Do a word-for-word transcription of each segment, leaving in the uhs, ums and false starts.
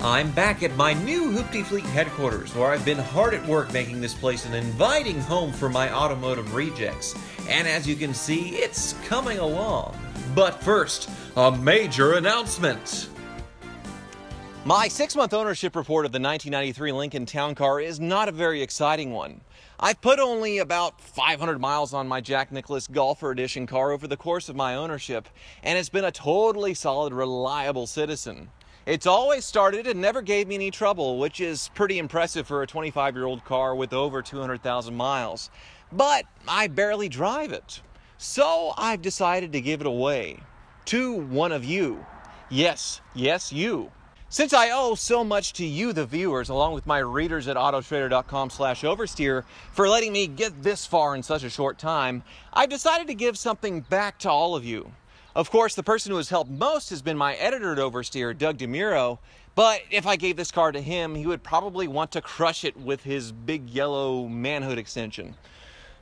I'm back at my new Hoopty Fleet headquarters, where I've been hard at work making this place an inviting home for my automotive rejects. And as you can see, it's coming along. But first, a major announcement. My six-month ownership report of the nineteen ninety-three Lincoln Town Car is not a very exciting one. I've put only about five hundred miles on my Jack Nicholas Golfer Edition car over the course of my ownership, and it's been a totally solid, reliable citizen. It's always started and never gave me any trouble, which is pretty impressive for a twenty-five-year-old car with over two hundred thousand miles. But I barely drive it. So I've decided to give it away to one of you. Yes, yes, you. Since I owe so much to you, the viewers, along with my readers at autotrader dot com slash oversteer for letting me get this far in such a short time, I've decided to give something back to all of you. Of course, the person who has helped most has been my editor at Oversteer, Doug DeMuro, but if I gave this car to him, he would probably want to crush it with his big yellow manhood extension.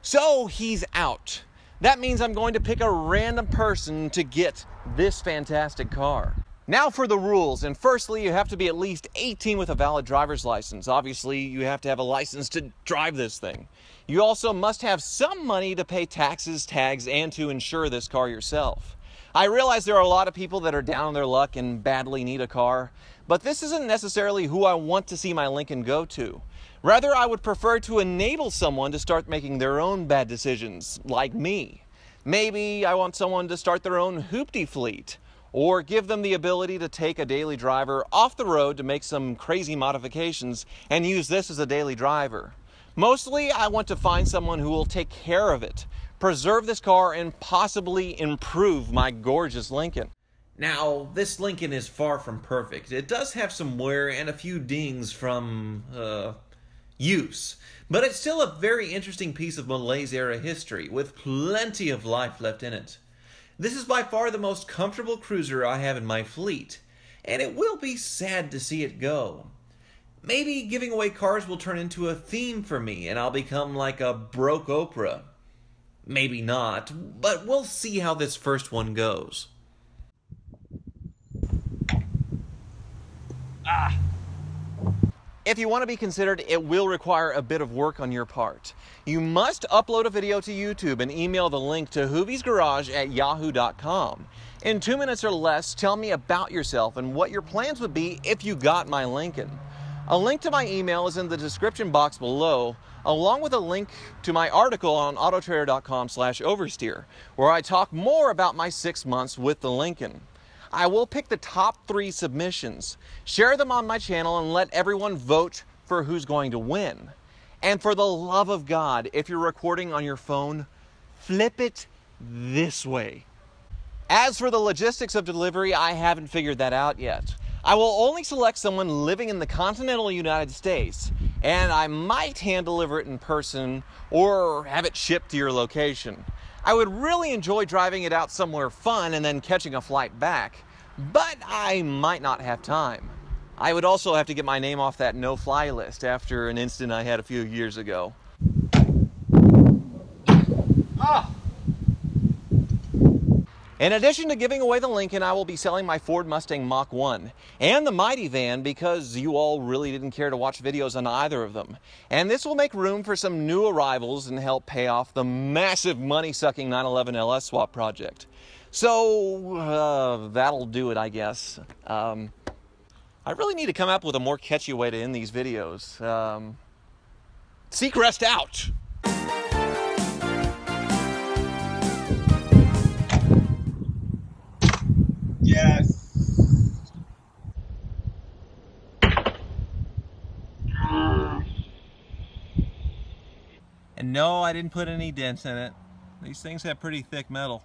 So he's out. That means I'm going to pick a random person to get this fantastic car. Now for the rules, and firstly, you have to be at least eighteen with a valid driver's license. Obviously, you have to have a license to drive this thing. You also must have some money to pay taxes, tags, and to insure this car yourself. I realize there are a lot of people that are down on their luck and badly need a car, but this isn't necessarily who I want to see my Lincoln go to. Rather, I would prefer to enable someone to start making their own bad decisions, like me. Maybe I want someone to start their own Hoopty Fleet, or give them the ability to take a daily driver off the road to make some crazy modifications and use this as a daily driver. Mostly, I want to find someone who will take care of it, preserve this car, and possibly improve my gorgeous Lincoln. Now, this Lincoln is far from perfect. It does have some wear and a few dings from, uh, use. But it's still a very interesting piece of Malaise-era history, with plenty of life left in it. This is by far the most comfortable cruiser I have in my fleet, and it will be sad to see it go. Maybe giving away cars will turn into a theme for me, and I'll become like a broke Oprah. Maybe not, but we'll see how this first one goes. Ah! If you want to be considered, it will require a bit of work on your part. You must upload a video to YouTube and email the link to Hoovie's Garage at yahoo dot com. In two minutes or less, tell me about yourself and what your plans would be if you got my Lincoln. A link to my email is in the description box below, along with a link to my article on autotrader dot com slash oversteer, where I talk more about my six months with the Lincoln. I will pick the top three submissions, share them on my channel, and let everyone vote for who's going to win. And for the love of God, if you're recording on your phone, flip it this way. As for the logistics of delivery, I haven't figured that out yet. I will only select someone living in the continental United States, and I might hand deliver it in person or have it shipped to your location. I would really enjoy driving it out somewhere fun and then catching a flight back, but I might not have time. I would also have to get my name off that no-fly list after an incident I had a few years ago. Ah! In addition to giving away the Lincoln, I will be selling my Ford Mustang Mach one and the Mighty Van, because you all really didn't care to watch videos on either of them. And this will make room for some new arrivals and help pay off the massive money-sucking nine eleven L S swap project. So, uh, that'll do it, I guess. Um, I really need to come up with a more catchy way to end these videos. Um, Seacrest out! Yes. And no, I didn't put any dents in it. These things have pretty thick metal.